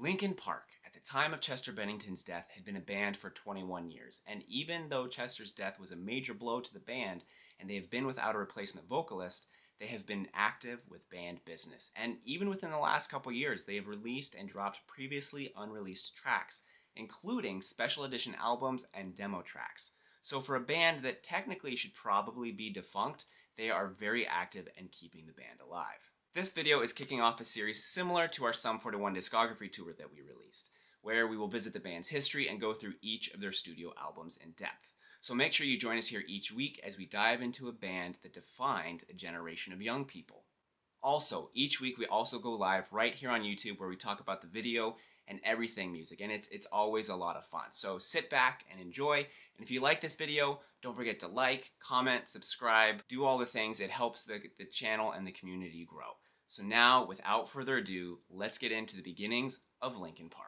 Linkin Park, at the time of Chester Bennington's death, had been a band for 21 years, and even though Chester's death was a major blow to the band, and they have been without a replacement vocalist, they have been active with band business. And even within the last couple years, they have released and dropped previously unreleased tracks, including special edition albums and demo tracks. So for a band that technically should probably be defunct, they are very active and keeping the band alive. This video is kicking off a series similar to our Sum 41 discography tour that we released, where we will visit the band's history and go through each of their studio albums in depth. So make sure you join us here each week as we dive into a band that defined a generation of young people. Also, each week we also go live right here on YouTube where we talk about the video and everything music, and it's always a lot of fun. So sit back and enjoy, and if you like this video, don't forget to like, comment, subscribe, do all the things. It helps the channel and the community grow. So now, without further ado, let's get into the beginnings of Linkin Park.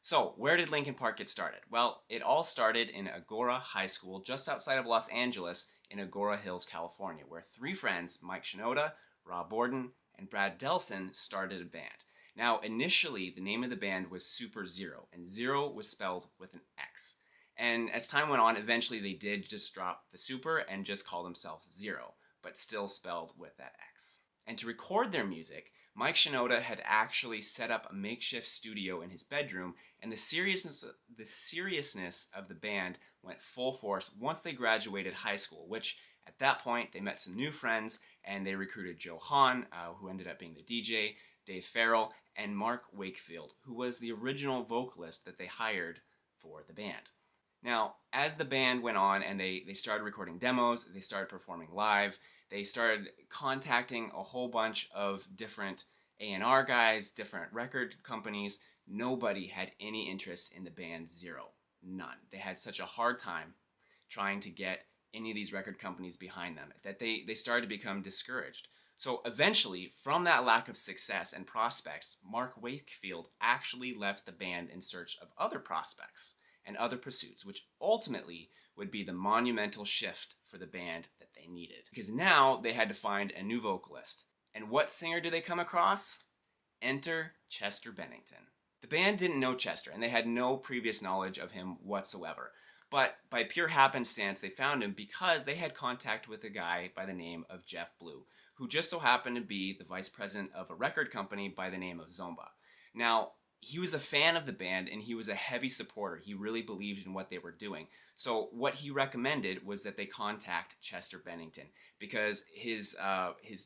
So where did Linkin Park get started? Well, it all started in Agoura High School just outside of Los Angeles in Agoura Hills, California, where three friends, Mike Shinoda, Rob Bourdon, and Brad Delson, started a band. Now, initially, the name of the band was Super Zero, and zero was spelled with an X. And as time went on, eventually they did just drop the super and just call themselves Zero, but still spelled with that X. And to record their music, Mike Shinoda had actually set up a makeshift studio in his bedroom, and the seriousness of the band went full force once they graduated high school, which at that point they met some new friends, and they recruited Joe Hahn, who ended up being the DJ, Dave Farrell, and Mark Wakefield, who was the original vocalist that they hired for the band. Now, as the band went on and they started recording demos, they started performing live, they started contacting a whole bunch of different A&R guys, different record companies. Nobody had any interest in the band Zero. None. They had such a hard time trying to get any of these record companies behind them that they started to become discouraged. So eventually, from that lack of success and prospects, Mark Wakefield actually left the band in search of other prospects and other pursuits, which ultimately would be the monumental shift for the band that they needed. Because now they had to find a new vocalist. And what singer do they come across? Enter Chester Bennington. The band didn't know Chester, and they had no previous knowledge of him whatsoever. But by pure happenstance, they found him because they had contact with a guy by the name of Jeff Blue, who just so happened to be the vice president of a record company by the name of Zomba. Now, he was a fan of the band, and he was a heavy supporter. He really believed in what they were doing. So what he recommended was that they contact Chester Bennington, because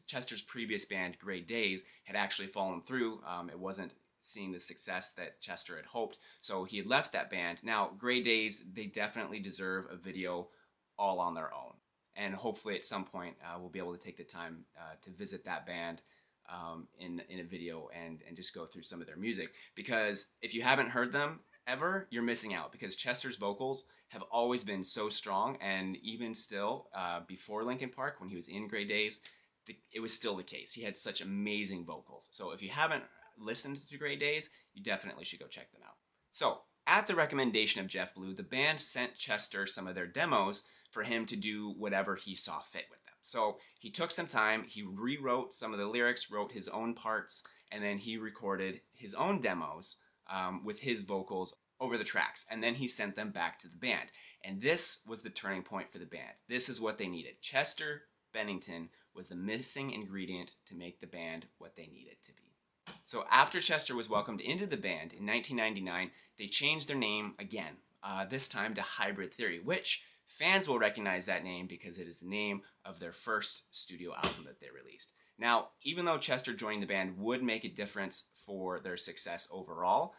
Chester's previous band, Grey Daze, had actually fallen through. It wasn't seeing the success that Chester had hoped, so he had left that band. Now, Grey Daze, they definitely deserve a video all on their own. And hopefully at some point we'll be able to take the time to visit that band in a video and just go through some of their music. Because if you haven't heard them ever, you're missing out, because Chester's vocals have always been so strong, and even still before Linkin Park, when he was in Grey Daze, it was still the case. He had such amazing vocals. So if you haven't listened to Grey Daze, you definitely should go check them out. So at the recommendation of Jeff Blue, the band sent Chester some of their demos for him to do whatever he saw fit with them. So he took some time, he rewrote some of the lyrics, wrote his own parts, and then he recorded his own demos with his vocals over the tracks, and then he sent them back to the band. And this was the turning point for the band. This is what they needed. Chester Bennington was the missing ingredient to make the band what they needed to be. So after Chester was welcomed into the band in 1999, they changed their name again, this time to Hybrid Theory, which fans will recognize that name because it is the name of their first studio album that they released. Now, even though Chester joining the band would make a difference for their success overall,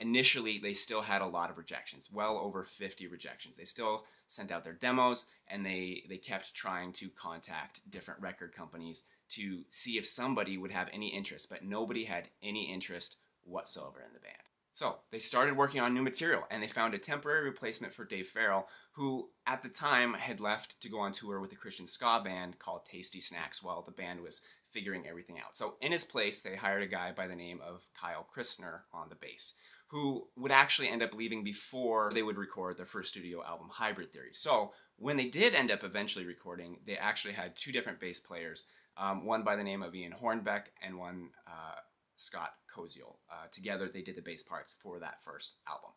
initially they still had a lot of rejections, well over 50 rejections. They still sent out their demos, and they kept trying to contact different record companies to see if somebody would have any interest, but nobody had any interest whatsoever in the band. So they started working on new material, and they found a temporary replacement for Dave Farrell, who at the time had left to go on tour with a Christian ska band called Tasty Snacks while the band was figuring everything out. So in his place, they hired a guy by the name of Kyle Christner on the bass, who would actually end up leaving before they would record their first studio album, Hybrid Theory. So when they did end up eventually recording, they actually had two different bass players, one by the name of Ian Hornbeck and one Scott Koziel. Together, they did the bass parts for that first album.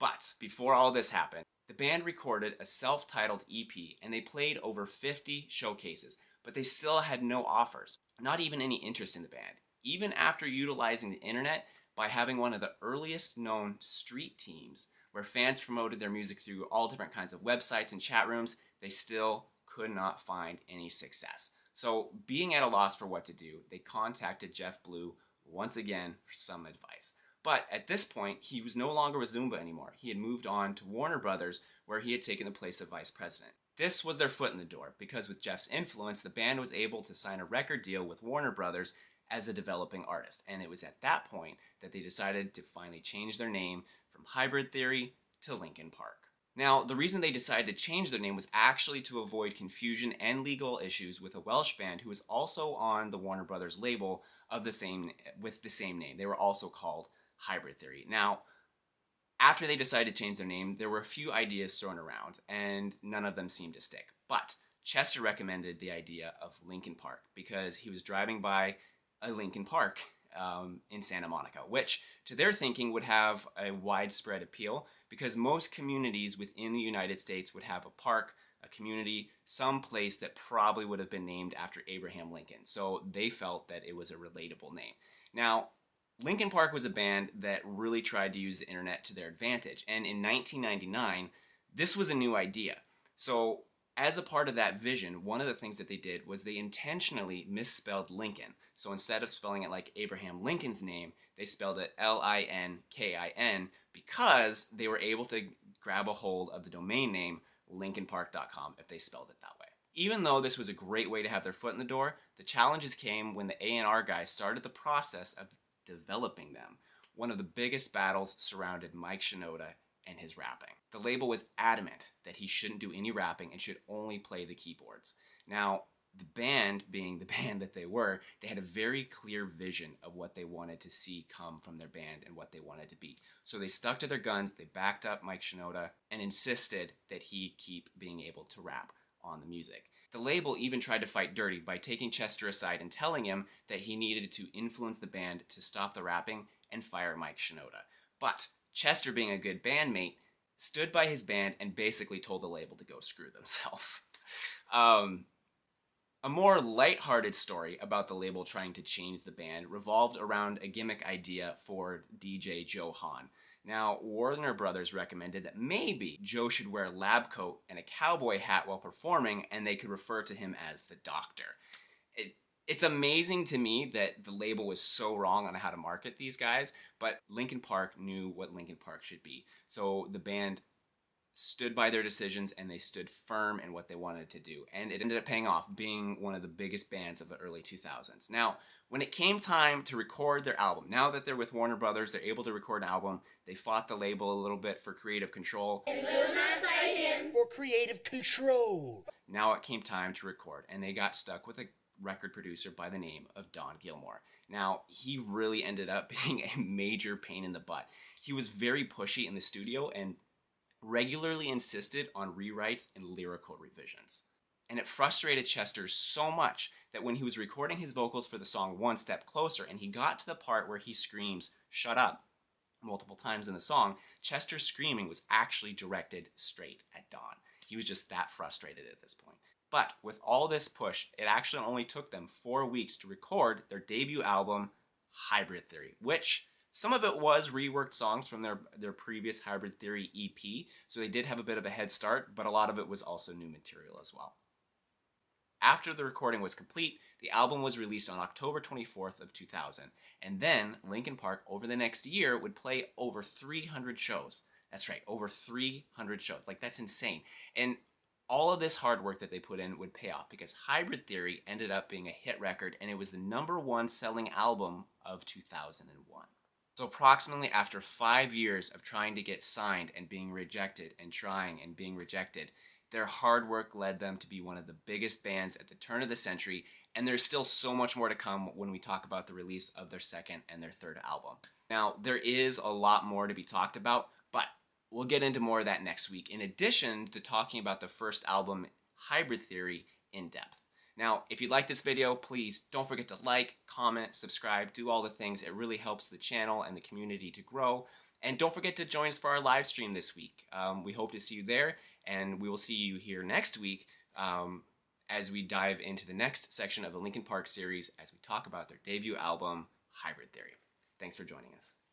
But before all this happened, the band recorded a self-titled EP, and they played over 50 showcases, but they still had no offers, not even any interest in the band, even after utilizing the internet by having one of the earliest known street teams where fans promoted their music through all different kinds of websites and chat rooms. They still could not find any success. So being at a loss for what to do, they contacted Jeff Blue once again for some advice. But at this point, he was no longer with Zomba anymore. He had moved on to Warner Brothers, where he had taken the place of vice president. This was their foot in the door, because with Jeff's influence, the band was able to sign a record deal with Warner Brothers as a developing artist. And it was at that point that they decided to finally change their name from Hybrid Theory to Linkin Park. Now, the reason they decided to change their name was actually to avoid confusion and legal issues with a Welsh band who was also on the Warner Brothers label with the same name. They were also called Hybrid Theory. Now, after they decided to change their name, there were a few ideas thrown around, and none of them seemed to stick. But Chester recommended the idea of Linkin Park because he was driving by a Linkin Park in Santa Monica, which to their thinking would have a widespread appeal because most communities within the United States would have a park, a community, some place that probably would have been named after Abraham Lincoln. So they felt that it was a relatable name. Now, Linkin Park was a band that really tried to use the internet to their advantage, and in 1999, this was a new idea. So as a part of that vision, one of the things that they did was they intentionally misspelled Lincoln. So instead of spelling it like Abraham Lincoln's name, they spelled it L-I-N-K-I-N because they were able to grab a hold of the domain name linkinpark.com if they spelled it that way. Even though this was a great way to have their foot in the door, the challenges came when the A&R guy started the process of developing them. One of the biggest battles surrounded Mike Shinoda and his rapping. The label was adamant that he shouldn't do any rapping and should only play the keyboards. Now, the band, being the band that they were, they had a very clear vision of what they wanted to see come from their band and what they wanted to be. So they stuck to their guns, they backed up Mike Shinoda, and insisted that he keep being able to rap on the music. The label even tried to fight dirty by taking Chester aside and telling him that he needed to influence the band to stop the rapping and fire Mike Shinoda. But Chester, being a good bandmate, stood by his band and basically told the label to go screw themselves. A more lighthearted story about the label trying to change the band revolved around a gimmick idea for DJ Joe Hahn. Now, Warner Brothers recommended that maybe Joe should wear a lab coat and a cowboy hat while performing, and they could refer to him as the Doctor. It's amazing to me that the label was so wrong on how to market these guys, but Linkin Park knew what Linkin Park should be. So the band stood by their decisions and they stood firm in what they wanted to do. And it ended up paying off, being one of the biggest bands of the early 2000s. Now, when it came time to record their album, now that they're with Warner Brothers, they're able to record an album. They fought the label a little bit for creative control. They will not fight him for creative control. Now it came time to record, and they got stuck with a record producer by the name of Don Gilmore. Now, he really ended up being a major pain in the butt. He was very pushy in the studio and regularly insisted on rewrites and lyrical revisions. And it frustrated Chester so much that when he was recording his vocals for the song One Step Closer and he got to the part where he screams, "Shut up," multiple times in the song, Chester's screaming was actually directed straight at Don. He was just that frustrated at this point. But with all this push, it actually only took them 4 weeks to record their debut album, Hybrid Theory, which some of it was reworked songs from their previous Hybrid Theory EP, so they did have a bit of a head start, but a lot of it was also new material as well. After the recording was complete, the album was released on October 24th of 2000, and then Linkin Park over the next year would play over 300 shows. That's right, over 300 shows. Like, that's insane. And all of this hard work that they put in would pay off because Hybrid Theory ended up being a hit record, and it was the #1 selling album of 2001. So approximately after 5 years of trying to get signed and being rejected and trying and being rejected, their hard work led them to be one of the biggest bands at the turn of the century, and there's still so much more to come when we talk about the release of their second and their third album. Now, there is a lot more to be talked about, but we'll get into more of that next week, in addition to talking about the first album, Hybrid Theory, in depth. Now, if you like this video, please don't forget to like, comment, subscribe, do all the things. It really helps the channel and the community to grow. And don't forget to join us for our live stream this week. We hope to see you there, and we will see you here next week as we dive into the next section of the Linkin Park series as we talk about their debut album, Hybrid Theory. Thanks for joining us.